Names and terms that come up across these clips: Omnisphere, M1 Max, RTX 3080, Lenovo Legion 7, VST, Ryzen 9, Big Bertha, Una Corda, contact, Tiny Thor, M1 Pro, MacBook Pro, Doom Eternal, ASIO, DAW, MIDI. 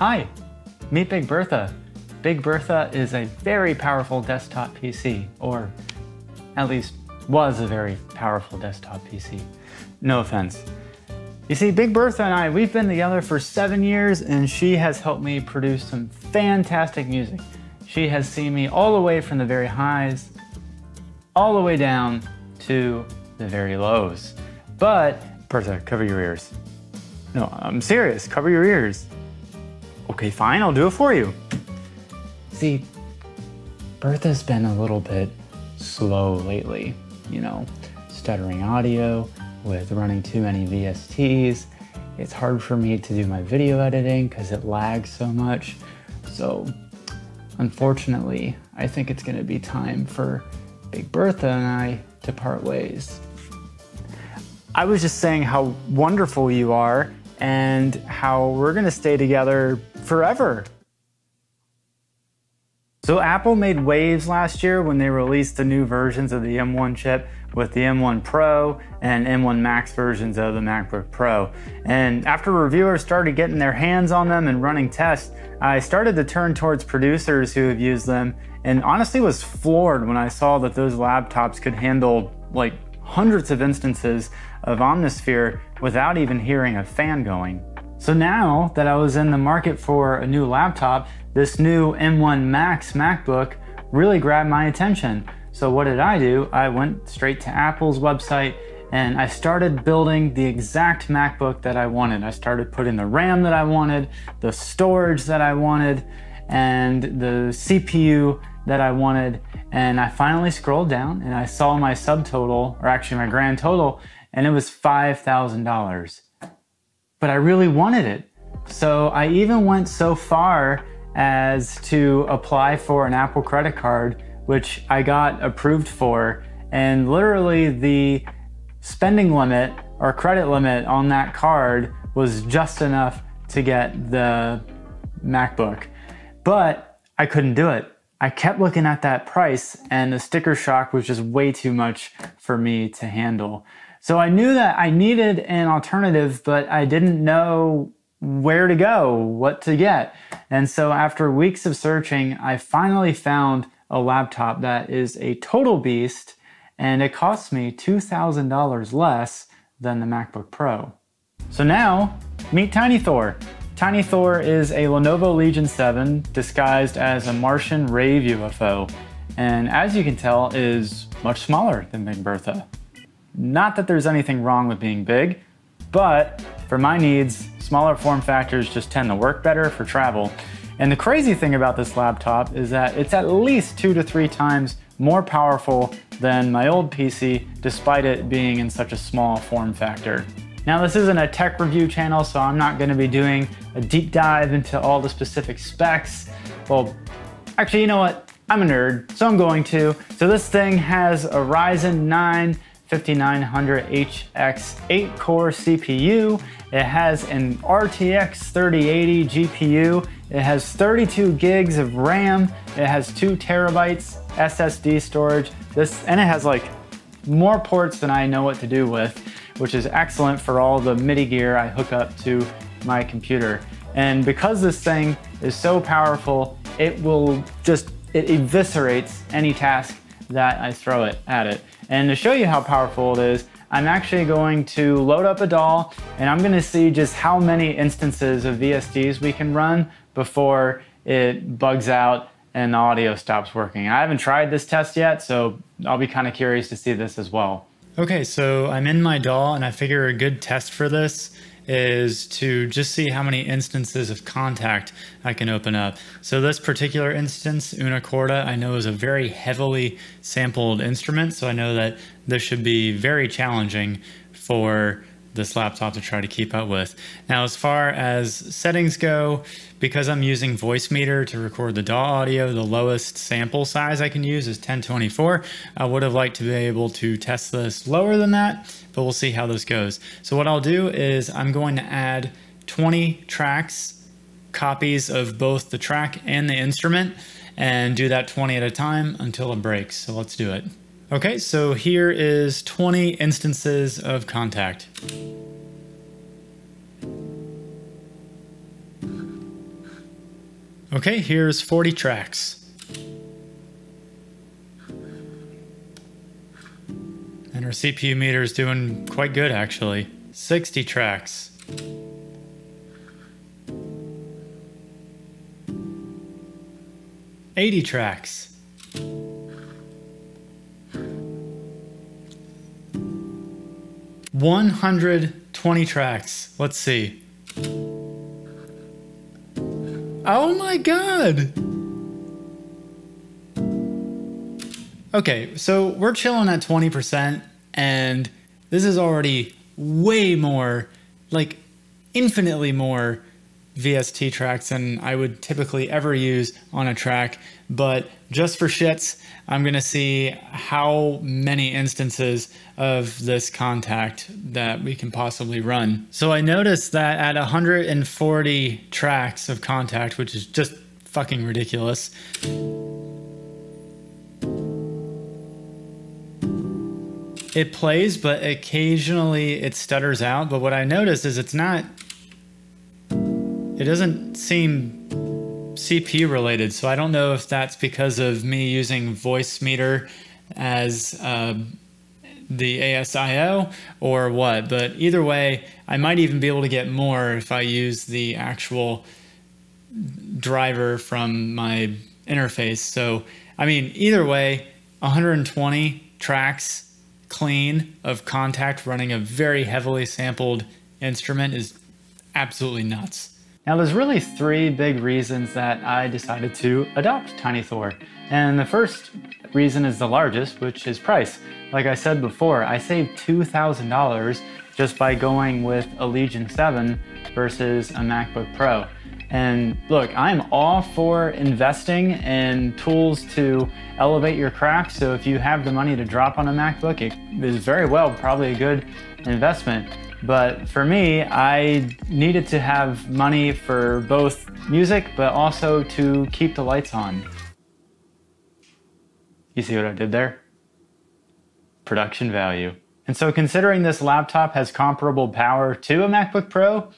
Hi, meet Big Bertha. Big Bertha is a very powerful desktop PC, or at least was a very powerful desktop PC. No offense. You see, Big Bertha and I, we've been together for 7 years, and she has helped me produce some fantastic music. She has seen me all the way from the very highs, all the way down to the very lows. But, Bertha, cover your ears. No, I'm serious, cover your ears. Okay, fine, I'll do it for you. See, Bertha's been a little bit slow lately, you know, stuttering audio, with running too many VSTs. It's hard for me to do my video editing because it lags so much. So unfortunately, I think it's gonna be time for Big Bertha and I to part ways. I was just saying how wonderful you are and how we're gonna stay together forever. So Apple made waves last year when they released the new versions of the M1 chip with the M1 Pro and M1 Max versions of the MacBook Pro. And after reviewers started getting their hands on them and running tests, I started to turn towards producers who have used them, and honestly was floored when I saw that those laptops could handle like hundreds of instances of Omnisphere without even hearing a fan going. So now that I was in the market for a new laptop, this new M1 Max MacBook really grabbed my attention. So what did I do? I went straight to Apple's website and I started building the exact MacBook that I wanted. I started putting the RAM that I wanted, the storage that I wanted, and the CPU that I wanted. And I finally scrolled down and I saw my subtotal, or actually my grand total, and it was $5,000. But I really wanted it. So I even went so far as to apply for an Apple credit card, which I got approved for. And literally the spending limit or credit limit on that card was just enough to get the MacBook. But I couldn't do it. I kept looking at that price and the sticker shock was just way too much for me to handle. So I knew that I needed an alternative, but I didn't know where to go, what to get. And so after weeks of searching, I finally found a laptop that is a total beast, and it cost me $2,000 less than the MacBook Pro. So now, meet Tiny Thor. Tiny Thor is a Lenovo Legion 7 disguised as a Martian rave UFO, and as you can tell, is much smaller than Big Bertha. Not that there's anything wrong with being big, but for my needs, smaller form factors just tend to work better for travel. And the crazy thing about this laptop is that it's at least 2 to 3 times more powerful than my old PC, despite it being in such a small form factor. Now, this isn't a tech review channel, so I'm not gonna be doing a deep dive into all the specific specs. Well, actually, you know what? I'm a nerd, so I'm going to. So this thing has a Ryzen 9 5900HX 8-core CPU. It has an RTX 3080 GPU. It has 32 gigs of RAM. It has 2 terabytes SSD storage. And it has like more ports than I know what to do with, which is excellent for all the MIDI gear I hook up to my computer. And because this thing is so powerful, it eviscerates any task that I throw it at it. And to show you how powerful it is, I'm actually going to load up a DAW and I'm gonna see just how many instances of VSTs we can run before it bugs out and the audio stops working. I haven't tried this test yet, so I'll be kind of curious to see this as well. Okay, so I'm in my DAW and I figure a good test for this is to just see how many instances of Contact I can open up. So this particular instance, Una Corda, I know is a very heavily sampled instrument, so I know that this should be very challenging for this laptop to try to keep up with. Now, as far as settings go, because I'm using voice meter to record the DAW audio, the lowest sample size I can use is 1024. I would have liked to be able to test this lower than that, but we'll see how this goes. So what I'll do is I'm going to add 20 tracks, copies of both the track and the instrument, and do that 20 at a time until it breaks. So let's do it. Okay, so here is 20 instances of Contact. Okay, here's 40 tracks. And our CPU meter is doing quite good, actually. 60 tracks. eighty tracks. 120 tracks. Let's see. Oh my God. Okay, so we're chilling at 20% and this is already way more, like infinitely more VST tracks than I would typically ever use on a track, but just for shits, I'm gonna see how many instances of this contact that we can possibly run. So I noticed that at 140 tracks of contact, which is just fucking ridiculous, it plays, but occasionally it stutters out. But what I noticed is it doesn't seem CPU related, so I don't know if that's because of me using voice meter as the ASIO or what, but either way, I might even be able to get more if I use the actual driver from my interface. So, I mean, either way, 120 tracks clean of contact running a very heavily sampled instrument is absolutely nuts. Now there's really three big reasons that I decided to adopt Tiny Thor. And the first reason is the largest, which is price. Like I said before, I saved $2,000 just by going with a Legion 7 versus a MacBook Pro. And look, I'm all for investing in tools to elevate your craft. So if you have the money to drop on a MacBook, it is very well probably a good investment. But for me, I needed to have money for both music, but also to keep the lights on. You see what I did there? Production value. And so considering this laptop has comparable power to a MacBook Pro,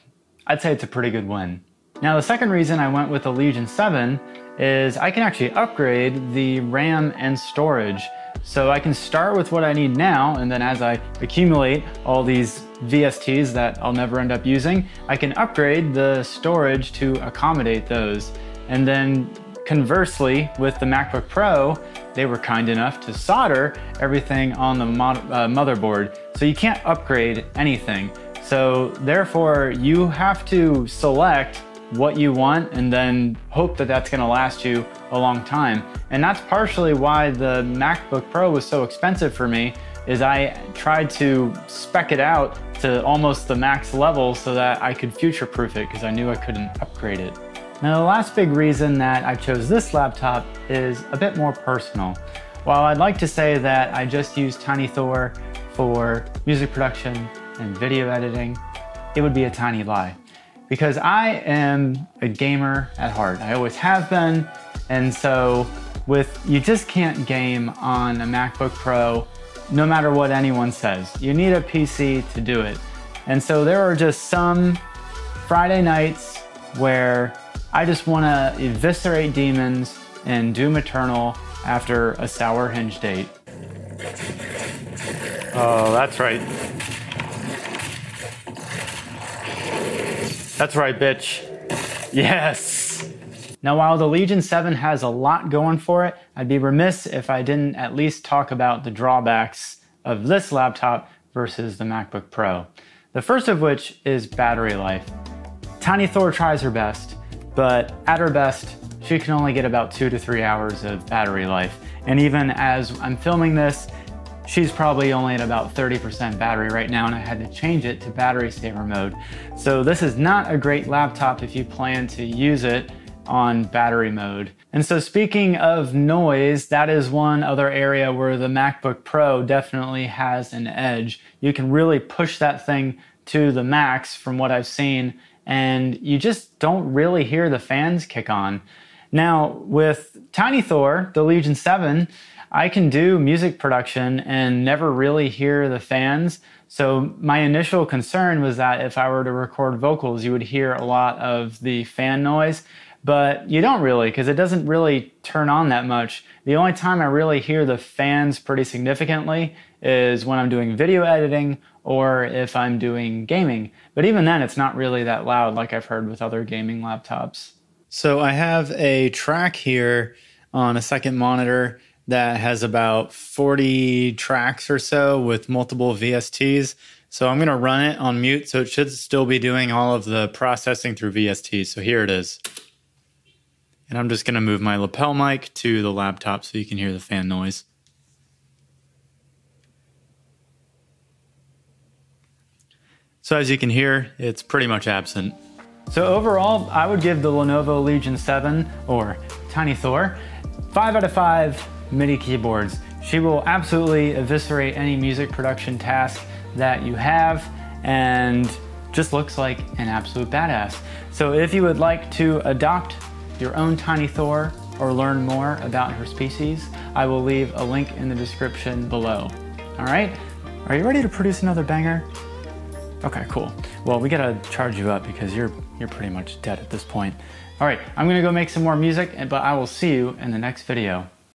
I'd say it's a pretty good win. Now, the second reason I went with the Legion 7 is I can actually upgrade the RAM and storage. So I can start with what I need now, and then as I accumulate all these VSTs that I'll never end up using, I can upgrade the storage to accommodate those. And then conversely, with the MacBook Pro, they were kind enough to solder everything on the motherboard. So you can't upgrade anything. So therefore, you have to select what you want and then hope that that's gonna last you a long time. And that's partially why the MacBook Pro was so expensive for me, is I tried to spec it out to almost the max level so that I could future-proof it because I knew I couldn't upgrade it. Now the last big reason that I chose this laptop is a bit more personal. While I'd like to say that I just use Tiny Thor for music production and video editing, it would be a tiny lie. Because I am a gamer at heart. I always have been. And so you just can't game on a MacBook Pro, no matter what anyone says. You need a PC to do it. And so there are just some Friday nights where I just wanna eviscerate demons in Doom Eternal after a sour hinge date. Oh, that's right. That's right, bitch. Yes! Now, while the Legion 7 has a lot going for it, I'd be remiss if I didn't at least talk about the drawbacks of this laptop versus the MacBook Pro. The first of which is battery life. Tiny Thor tries her best, but at her best, she can only get about 2 to 3 hours of battery life. And even as I'm filming this, she's probably only at about 30% battery right now, and I had to change it to battery saver mode. So this is not a great laptop if you plan to use it on battery mode. And so speaking of noise, that is one other area where the MacBook Pro definitely has an edge. You can really push that thing to the max from what I've seen, and you just don't really hear the fans kick on. Now with Tiny Thor, the Legion 7, I can do music production and never really hear the fans. So my initial concern was that if I were to record vocals, you would hear a lot of the fan noise. but you don't really, because it doesn't really turn on that much. The only time I really hear the fans pretty significantly is when I'm doing video editing or if I'm doing gaming. But even then, it's not really that loud like I've heard with other gaming laptops. So I have a track here on a second monitor that has about 40 tracks or so with multiple VSTs. So I'm going to run it on mute, so it should still be doing all of the processing through VST. So here it is. And I'm just going to move my lapel mic to the laptop so you can hear the fan noise. So as you can hear, it's pretty much absent. So overall, I would give the Lenovo Legion 7, or Tiny Thor, 5 out of 5 MIDI keyboards. She will absolutely eviscerate any music production task that you have, and just looks like an absolute badass. So if you would like to adopt your own Tiny Thor or learn more about her species, I will leave a link in the description below. All right, are you ready to produce another banger? Okay, cool. Well, we gotta charge you up because you're pretty much dead at this point. All right, I'm gonna go make some more music, but I will see you in the next video.